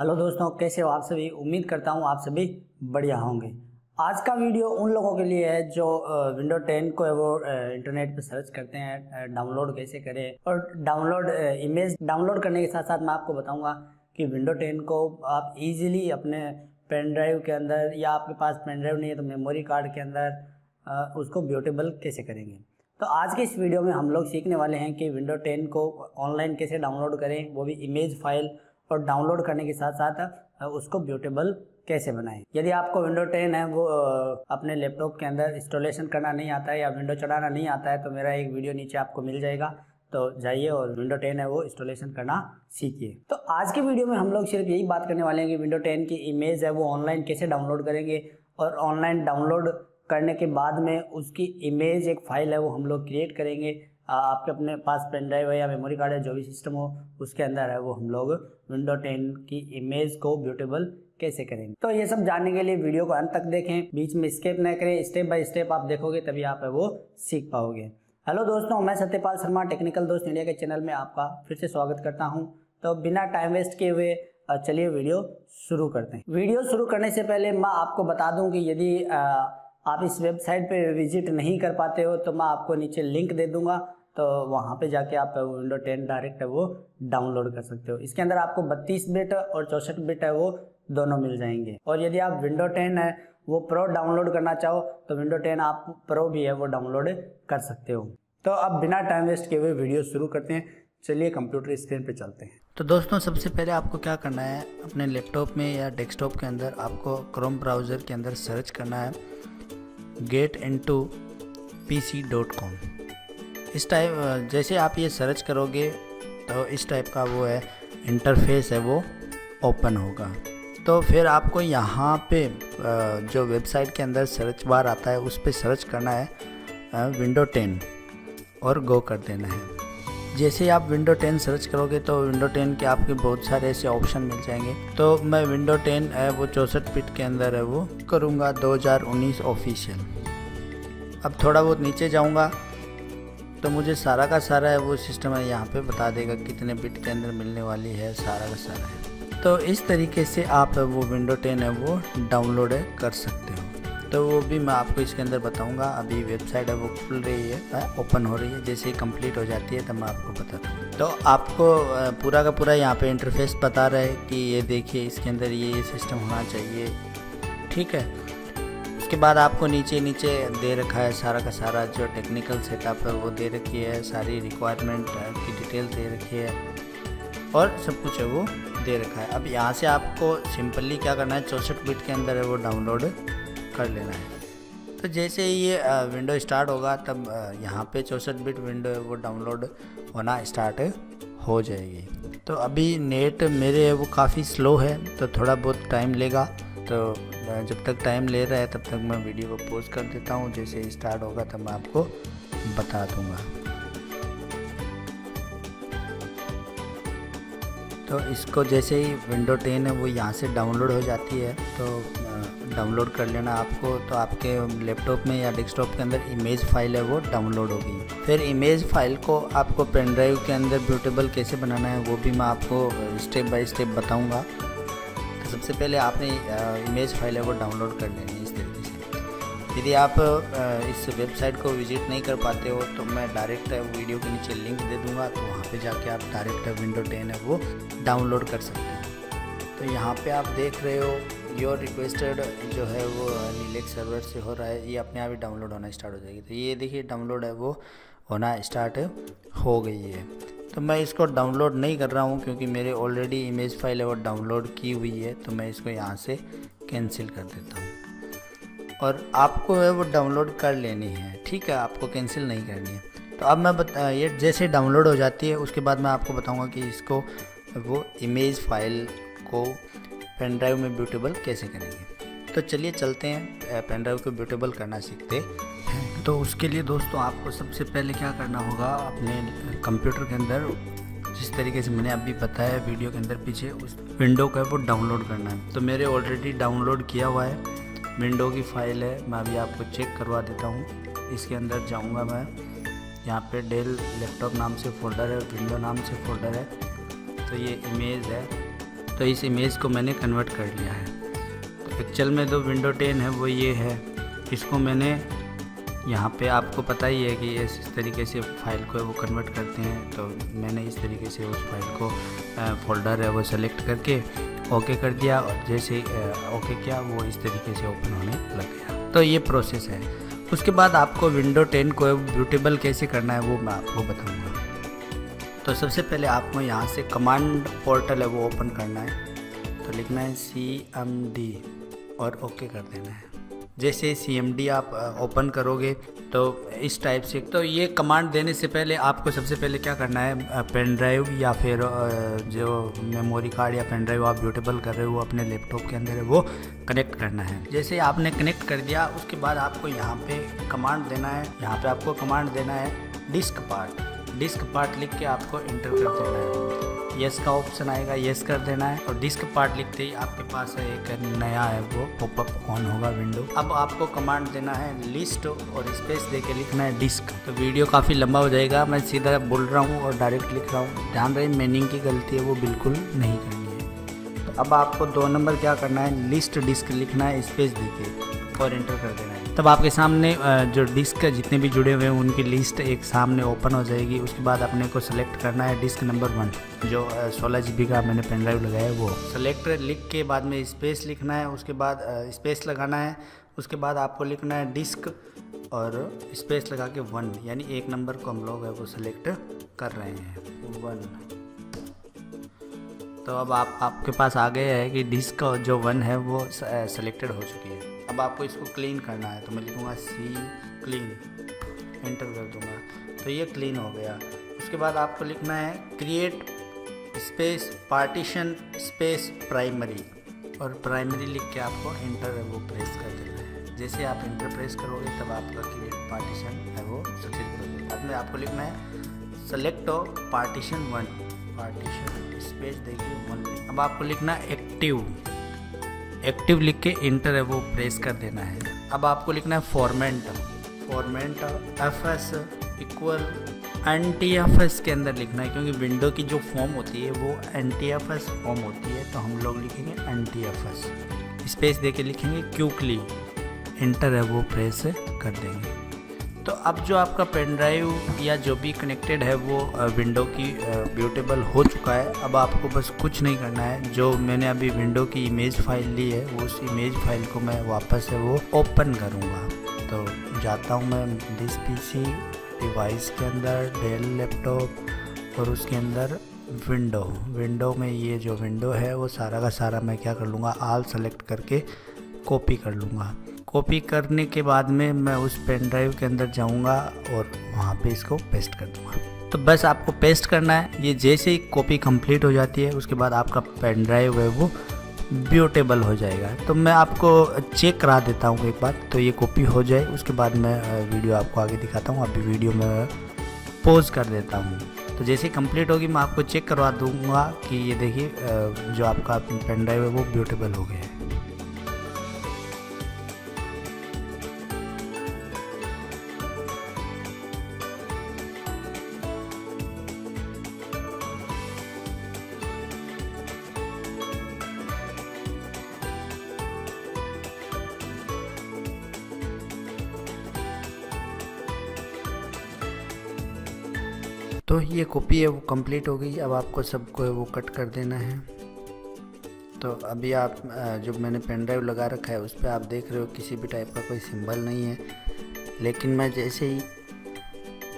Hello दोस्तों, कैसे हो आप सभी। उम्मीद करता हूँ आप सभी बढ़िया होंगे। आज का वीडियो उन लोगों के लिए है जो विंडो 10 को वो इंटरनेट पर सर्च करते हैं, डाउनलोड कैसे करें, और डाउनलोड इमेज डाउनलोड करने के साथ साथ मैं आपको बताऊंगा कि विंडो 10 को आप इजीली अपने पेनड्राइव के अंदर, या आपके पास पेनड्राइव नहीं है तो मेमोरी कार्ड के अंदर उसको ब्यूटेबल कैसे करेंगे। तो आज के इस वीडियो में हम लोग सीखने वाले हैं कि विंडो 10 को ऑनलाइन कैसे डाउनलोड करें, वो भी इमेज फाइल, और डाउनलोड करने के साथ साथ उसको ब्यूटेबल कैसे बनाएं। यदि आपको विंडो 10 है वो अपने लैपटॉप के अंदर इंस्टॉलेशन करना नहीं आता है या विंडो चलाना नहीं आता है तो मेरा एक वीडियो नीचे आपको मिल जाएगा, तो जाइए और विंडो 10 है वो इंस्टॉलेशन करना सीखिए। तो आज के वीडियो में हम लोग सिर्फ यही बात करने वाले हैं कि विंडो 10 की इमेज है वो ऑनलाइन कैसे डाउनलोड करेंगे, और ऑनलाइन डाउनलोड करने के बाद में उसकी इमेज एक फाइल है वो हम लोग क्रिएट करेंगे। आपके अपने पास पेनड्राइव है या मेमोरी कार्ड है, जो भी सिस्टम हो उसके अंदर है वो हम लोग विंडो 10 की इमेज को ब्यूटेबल कैसे करेंगे। तो ये सब जानने के लिए वीडियो को अंत तक देखें, बीच में स्किप ना करें। स्टेप बाय स्टेप आप देखोगे तभी आप वो सीख पाओगे। हेलो दोस्तों, मैं सत्यपाल शर्मा टेक्निकल दोस्त इंडिया के चैनल में आपका फिर से स्वागत करता हूँ। तो बिना टाइम वेस्ट किए हुए चलिए वीडियो शुरू करते हैं। वीडियो शुरू करने से पहले मैं आपको बता दूँ कि यदि आप इस वेबसाइट पे विजिट नहीं कर पाते हो तो मैं आपको नीचे लिंक दे दूंगा, तो वहाँ पे जाके आप विंडो 10 डायरेक्ट है वो डाउनलोड कर सकते हो। इसके अंदर आपको 32 बिट और 64 बिट है वो दोनों मिल जाएंगे। और यदि आप विंडो 10 है वो प्रो डाउनलोड करना चाहो तो विंडो 10 आप प्रो भी है वो डाउनलोड कर सकते हो। तो अब बिना टाइम वेस्ट किए हुए वीडियो शुरू करते हैं, चलिए कंप्यूटर स्क्रीन पे चलते हैं। तो दोस्तों, सबसे पहले आपको क्या करना है, अपने लैपटॉप में या डेस्कटॉप के अंदर आपको क्रोम ब्राउज़र के अंदर सर्च करना है getintopc.com। इस टाइप जैसे आप ये सर्च करोगे तो इस टाइप का वो है इंटरफेस है वो ओपन होगा। तो फिर आपको यहाँ पे जो वेबसाइट के अंदर सर्च बार आता है उस पे सर्च करना है विंडो 10 और गो कर देना है। जैसे आप विंडो 10 सर्च करोगे तो विंडो 10 के आपके बहुत सारे ऐसे ऑप्शन मिल जाएंगे। तो मैं विंडो 10 है वो 64 बिट के अंदर है वो करूँगा 2019 ऑफिशियल। अब थोड़ा बहुत नीचे जाऊंगा तो मुझे सारा का सारा है वो सिस्टम है यहाँ पे बता देगा कितने बिट के अंदर मिलने वाली है, सारा का सारा है। तो इस तरीके से आप वो विंडो 10 है वो डाउनलोड कर सकते हो। तो वो भी मैं आपको इसके अंदर बताऊंगा। अभी वेबसाइट है वो खुल रही है, ओपन हो रही है, जैसे ही कम्प्लीट हो जाती है तब मैं आपको बताता हूँ। तो आपको पूरा का पूरा यहाँ पर इंटरफेस बता रहा है कि ये देखिए इसके अंदर ये सिस्टम होना चाहिए, ठीक है। उसके बाद आपको नीचे दे रखा है सारा का सारा जो टेक्निकल सेटअप है वो दे रखी है, सारी रिक्वायरमेंट की डिटेल दे रखी है और सब कुछ है वो दे रखा है। अब यहाँ से आपको सिंपली क्या करना है, 64 बिट के अंदर है वो डाउनलोड कर लेना है। तो जैसे ही ये विंडो स्टार्ट होगा तब यहाँ पे 64 बिट विंडो वो डाउनलोड होना स्टार्ट हो जाएगी। तो अभी नेट मेरे वो काफ़ी स्लो है तो थोड़ा बहुत टाइम लेगा, तो जब तक टाइम ले रहा है तब तक मैं वीडियो को पॉज कर देता हूँ। जैसे स्टार्ट होगा तब मैं आपको बता दूँगा। तो इसको जैसे ही विंडो 10 है वो यहाँ से डाउनलोड हो जाती है तो डाउनलोड कर लेना आपको। तो आपके लैपटॉप में या डेस्कटॉप के अंदर इमेज फाइल है वो डाउनलोड होगी। फिर इमेज फाइल को आपको पेनड्राइव के अंदर ब्यूटेबल कैसे बनाना है वो भी मैं आपको स्टेप बाय स्टेप बताऊँगा। सबसे पहले आपने इमेज फाइल है वो डाउनलोड कर लेनी है इस तरीके से। यदि आप इस वेबसाइट को विजिट नहीं कर पाते हो तो मैं डायरेक्ट वीडियो के नीचे लिंक दे दूंगा, तो वहाँ पे जाके आप डायरेक्ट विंडो 10 है वो डाउनलोड कर सकते हैं। तो यहाँ पे आप देख रहे हो योर रिक्वेस्टेड जो है वो नीलेक सर्वर से हो रहा है, ये अपने आप ही डाउनलोड होना स्टार्ट हो जाएगी। तो ये देखिए डाउनलोड है वो होना स्टार्ट हो गई है। तो मैं इसको डाउनलोड नहीं कर रहा हूँ क्योंकि मेरे ऑलरेडी इमेज फाइल है वो डाउनलोड की हुई है, तो मैं इसको यहाँ से कैंसिल कर देता हूँ। और आपको है वो डाउनलोड कर लेनी है, ठीक है, आपको कैंसिल नहीं करनी है। तो अब मैं ये जैसे डाउनलोड हो जाती है उसके बाद मैं आपको बताऊँगा कि इसको वो इमेज फाइल को पेनड्राइव में ब्यूटेबल कैसे करेंगे। तो चलिए चलते हैं, पेनड्राइव को ब्यूटेबल करना सीखते हैं। तो उसके लिए दोस्तों आपको सबसे पहले क्या करना होगा, अपने कंप्यूटर के अंदर जिस तरीके से मैंने अभी बताया वीडियो के अंदर पीछे, उस विंडो का वो डाउनलोड करना है। तो मेरे ऑलरेडी डाउनलोड किया हुआ है विंडो की फ़ाइल है, मैं अभी आपको चेक करवा देता हूँ। इसके अंदर जाऊँगा मैं, यहाँ पे डेल लैपटॉप नाम से फ़ोल्डर है, विंडो नाम से फ़ोल्डर है, तो ये इमेज है। तो इस इमेज को मैंने कन्वर्ट कर लिया है। एक्चुअल में जो विंडो 10 है वो ये है, इसको मैंने यहाँ पे आपको पता ही है कि इस तरीके से फ़ाइल को वो कन्वर्ट करते हैं, तो मैंने इस तरीके से उस फाइल को फोल्डर है वो सेलेक्ट करके ओके कर दिया और जैसे ओके किया वो इस तरीके से ओपन होने लग गया। तो ये प्रोसेस है। उसके बाद आपको विंडो 10 को बूटेबल कैसे करना है वो मैं आपको बताऊँगा। तो सबसे पहले आपको यहाँ से कमांड पोर्टल है वो ओपन करना है, तो लिखना है cmd और ओके कर देना है। जैसे cmd आप ओपन करोगे तो इस टाइप से, तो ये कमांड देने से पहले आपको सबसे पहले क्या करना है, पेन ड्राइव या फिर जो मेमोरी कार्ड या पेन ड्राइव आप बूटेबल कर रहे हो अपने लैपटॉप के अंदर है वो कनेक्ट करना है। जैसे आपने कनेक्ट कर दिया उसके बाद आपको यहाँ पे कमांड देना है, यहाँ पर आपको कमांड देना है डिस्क पार्ट लिख के आपको इंटर कर देना है। यस का ऑप्शन आएगा, यस कर देना है और डिस्क पार्ट लिखते ही आपके पास एक नया है वो पॉपअप ऑन होगा विंडो। अब आपको कमांड देना है लिस्ट और स्पेस देके लिखना है डिस्क। तो वीडियो काफ़ी लंबा हो जाएगा, मैं सीधा बोल रहा हूँ और डायरेक्ट लिख रहा हूँ, ध्यान रहे मीनिंग की गलती है वो बिल्कुल नहीं करनी है। तो अब आपको 2 नंबर क्या करना है, लिस्ट डिस्क लिखना है स्पेस देके और एंटर कर देना है। तब आपके सामने जो डिस्क के जितने भी जुड़े हुए हैं उनकी लिस्ट एक सामने ओपन हो जाएगी। उसके बाद अपने को सेलेक्ट करना है डिस्क नंबर 1 जो 16 GB का मैंने पेनड्राइव लगाया है वो सेलेक्ट लिख के बाद में स्पेस लिखना है, उसके बाद स्पेस लगाना है, उसके बाद आपको लिखना है डिस्क और स्पेस लगा के 1 यानी 1 नंबर को हम लोग है वो सेलेक्ट कर रहे हैं 1। तो अब आपके पास आ गया है कि डिस्क जो 1 है वो सेलेक्टेड हो चुकी है। अब आपको इसको क्लीन करना है, तो मैं लिखूँगा clean एंटर कर दूँगा, तो ये क्लीन हो गया। उसके बाद आपको लिखना है create space partition space primary और प्राइमरी लिख के आपको एंटर है वो प्रेस कर देना है। जैसे आप एंटर प्रेस करोगे तब आपका क्रिएट पार्टीशन है वो सक्सेसफुल हो जाएगा। बाद में आपको लिखना है सेलेक्ट पार्टीशन 1 पार्टीशन स्पेस देखिए 1। अब आपको लिखना है एक्टिव लिख के इंटर है वो प्रेस कर देना है। अब आपको लिखना है फॉर्मेट fs इक्वल ntfs के अंदर लिखना है, क्योंकि विंडो की जो फॉर्म होती है वो ntfs फॉर्म होती है, तो हम लोग लिखेंगे ntfs स्पेस दे के लिखेंगे क्विकली इंटर है वो प्रेस कर देंगे। तो अब जो आपका पेनड्राइव या जो भी कनेक्टेड है वो विंडो की बूटेबल हो चुका है। अब आपको बस कुछ नहीं करना है, जो मैंने अभी विंडो की इमेज फाइल ली है उस इमेज फाइल को मैं वापस है वो ओपन करूँगा। तो जाता हूँ मैं दिस पीसी डिवाइस के अंदर डेल लैपटॉप और उसके अंदर विंडो में ये जो विंडो है वो सारा का सारा मैं क्या कर लूँगा, ऑल सेलेक्ट करके कॉपी कर लूँगा। कॉपी करने के बाद में मैं उस पेन ड्राइव के अंदर जाऊंगा और वहां पे इसको पेस्ट कर दूंगा। तो बस आपको पेस्ट करना है। ये जैसे ही कॉपी कंप्लीट हो जाती है उसके बाद आपका पेन ड्राइव है वो बूटेबल हो जाएगा। तो मैं आपको चेक करा देता हूं एक बार, तो ये कॉपी हो जाए उसके बाद मैं वीडियो आपको आगे दिखाता हूँ। अभी वीडियो में पॉज कर देता हूँ, तो जैसे कंप्लीट होगी मैं आपको चेक करवा दूँगा कि ये देखिए जो आपका पेन ड्राइव है वो बूटेबल हो गया है। तो ये कॉपी है वो कंप्लीट हो गई। अब आपको सबको है वो कट कर देना है। तो अभी आप जो मैंने पेन ड्राइव लगा रखा है उस पर आप देख रहे हो किसी भी टाइप का कोई सिंबल नहीं है, लेकिन मैं जैसे ही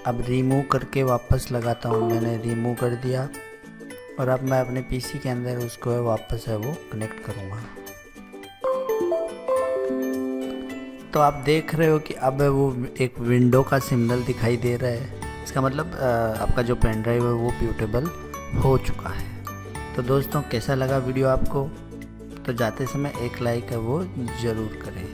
अब रिमूव करके वापस लगाता हूँ, मैंने रिमूव कर दिया और अब मैं अपने पीसी के अंदर उसको वापस है वो कनेक्ट करूँगा। तो आप देख रहे हो कि अब वो एक विंडो का सिंबल दिखाई दे रहा है, इसका मतलब आपका जो पेन ड्राइव है वो बूटेबल हो चुका है। तो दोस्तों कैसा लगा वीडियो आपको, तो जाते समय एक लाइक है वो ज़रूर करें,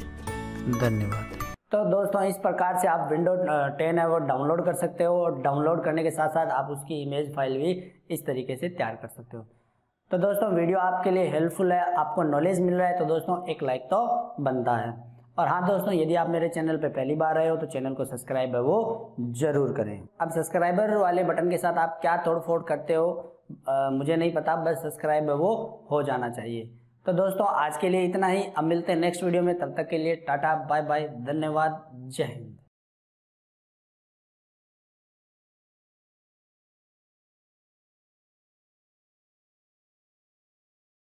धन्यवाद। तो दोस्तों इस प्रकार से आप विंडो 10 है वो डाउनलोड कर सकते हो और डाउनलोड करने के साथ साथ आप उसकी इमेज फाइल भी इस तरीके से तैयार कर सकते हो। तो दोस्तों वीडियो आपके लिए हेल्पफुल है, आपको नॉलेज मिल रहा है, तो दोस्तों एक लाइक तो बनता है। और हाँ दोस्तों, यदि आप मेरे चैनल पर पहली बार आए हो तो चैनल को सब्सक्राइब है वो जरूर करें। अब सब्सक्राइबर वाले बटन के साथ आप क्या तोड़ फोड़ करते हो मुझे नहीं पता, बस सब्सक्राइब वो हो जाना चाहिए। तो दोस्तों आज के लिए इतना ही, अब मिलते हैं नेक्स्ट वीडियो में, तब तक के लिए टाटा बाय बाय, धन्यवाद, जय हिंद।